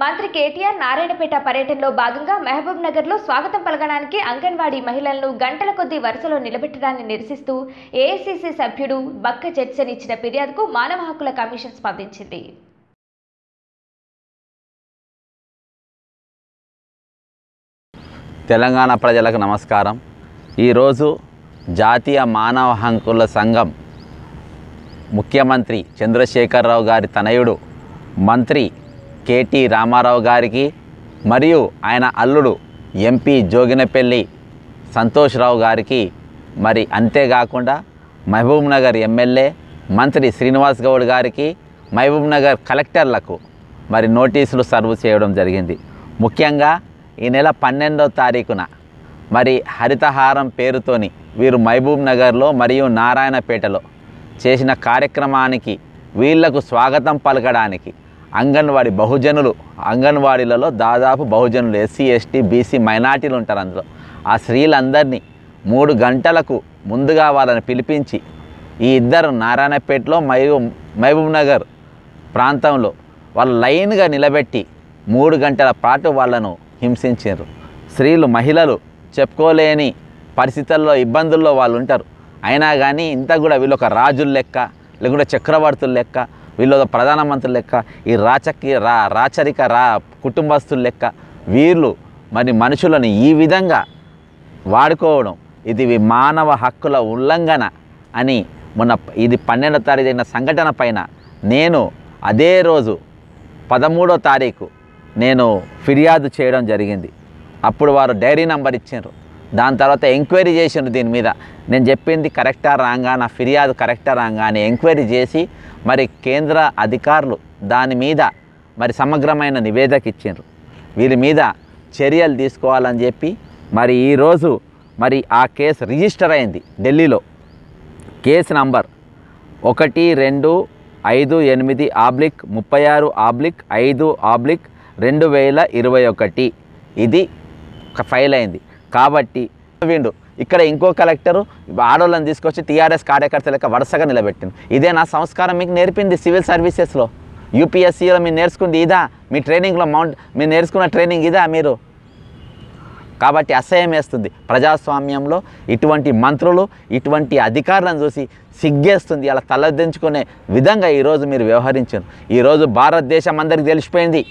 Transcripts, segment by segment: మంత్రి కేటీఆర్ నారాయణపేట పర్యటనలో భాగంగా మహబూబ్నగర్ లో స్వాగతం పలకడానికి అంగన్వాడీ మహిళలను గంటల కొద్దీ వరుసలో నిలబెట్టడాన్ని నిరసిస్తూ ఏఐసీసీ సభ్యుడు బక్క జడ్సన్ ఇచ్చిన ఫిర్యాదుకు మానవ హక్కుల కమిషన్ స్పందించింది. తెలంగాణ ప్రజలకు నమస్కారం. ఈరోజు జాతీయ మానవ హక్కుల సంఘం ముఖ్యమంత్రి చంద్రశేఖరరావు గారి తనయుడు మంత్రి కే టి రామారావు గారికి మరియు ఆయన అల్లుడు ఎంపీ జోగినపల్లి సంతోష్రావు గారికి, మరి అంతేకాకుండా మహబూబ్నగర్ ఎమ్మెల్యే మంత్రి శ్రీనివాస్ గౌడ్ గారికి, మహబూబ్నగర్ కలెక్టర్లకు మరి నోటీసులు సర్వ్ చేయడం జరిగింది. ముఖ్యంగా ఈ నెల 12వ తారీఖున మరి హరితహారం పేరుతోని వీరు మహబూబ్నగర్లో మరియు నారాయణపేటలో చేసిన కార్యక్రమానికి వీళ్లకు స్వాగతం పలకడానికి అంగన్వాడీ బహుజనులు, అంగన్వాడీలలో దాదాపు బహుజనులు ఎస్సీ ఎస్టీ బీసీ మైనార్టీలు ఉంటారు, అందులో ఆ స్త్రీలందరినీ 3 గంటలకు ముందుగా వాళ్ళని పిలిపించి ఈ ఇద్దరు నారాయణపేటలో మహబూబ్నగర్ ప్రాంతంలో వాళ్ళు లైన్గా నిలబెట్టి 3 గంటల పాటు వాళ్ళను హింసించారు. స్త్రీలు, మహిళలు చెప్పుకోలేని పరిస్థితుల్లో, ఇబ్బందుల్లో వాళ్ళు ఉంటారు. అయినా కానీ ఇంత కూడా వీళ్ళు ఒక రాజుల లెక్క, లేకుంటే చక్రవర్తుల లెక్క, వీళ్ళు ప్రధానమంత్రుల లెక్క, ఈ రాచరిక కుటుంబస్తుల లెక్క వీళ్ళు మరి మనుషులను ఈ విధంగా వాడుకోవడం ఇది మానవ హక్కుల ఉల్లంఘన అని మొన్న ఇది 12వ తారీఖు అయిన సంఘటన పైన నేను అదే రోజు 13వ తారీఖు నేను ఫిర్యాదు చేయడం జరిగింది. అప్పుడు వారు డైరీ నెంబర్ ఇచ్చారు. దాని తర్వాత ఎంక్వైరీ చేసిండ్రు దీని మీద, నేను చెప్పింది కరెక్టా రాంగా, నా ఫిర్యాదు కరెక్టా రాంగా అని ఎంక్వైరీ చేసి మరి కేంద్ర అధికారులు దాని మీద మరి సమగ్రమైన నివేదిక ఇచ్చిండ్రు. వీరి మీద చర్యలు తీసుకోవాలని చెప్పి మరి ఈరోజు మరి ఆ కేసు రిజిస్టర్ అయింది ఢిల్లీలో. కేసు నంబర్ 1258/36/5/2021 ఇది ఫైల్ అయింది. కాబట్టి వీండు ఇక్కడ ఇంకో కలెక్టరు ఆడోళ్ళని తీసుకొచ్చి టీఆర్ఎస్ కార్యకర్తల యొక్క వరుసగా నిలబెట్టింది. ఇదే నా సంస్కారం మీకు నేర్పింది సివిల్ సర్వీసెస్లో, యూపీఎస్సీలో మీరు నేర్చుకుంది ఇదా, మీ ట్రైనింగ్లో మీరు నేర్చుకున్న ట్రైనింగ్ ఇదా మీరు. కాబట్టి అసహ్యం వేస్తుంది ప్రజాస్వామ్యంలో ఇటువంటి మంత్రులు, ఇటువంటి అధికారులను చూసి సిగ్గేస్తుంది. అలా తలదించుకునే విధంగా ఈరోజు మీరు వ్యవహరించారు. ఈరోజు భారతదేశం అందరికీ తెలిసిపోయింది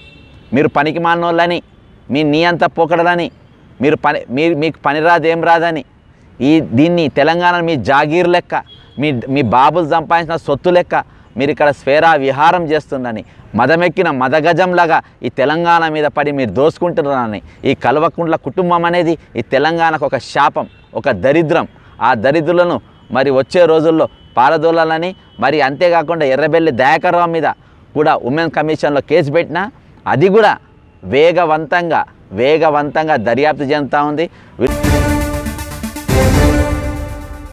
మీరు పనికి మానోళ్ళని, మీ అంతా పోకడలని, మీకు పని రాదు, ఏం రాదని. దీన్ని తెలంగాణ మీ జాగీర్ లెక్క, మీ బాబులు సంపాదించిన సొత్తు లెక్క మీరు ఇక్కడ స్వేరా విహారం చేస్తుందని, మదమెక్కిన మదగజంలాగా ఈ తెలంగాణ మీద పడి మీరు దోసుకుంటున్నారని. ఈ కల్వకుంట్ల కుటుంబం అనేది ఈ తెలంగాణకు ఒక శాపం, ఒక దరిద్రం. ఆ దరిద్రులను మరి వచ్చే రోజుల్లో పారదోలాలని, మరి అంతేకాకుండా ఎర్రబెల్లి దయాకర్ రావు మీద కూడా ఉమెన్ కమిషన్లో కేసు పెట్టినా అది కూడా వేగవంతంగా దర్యాప్తు చెందుతూ ఉంది.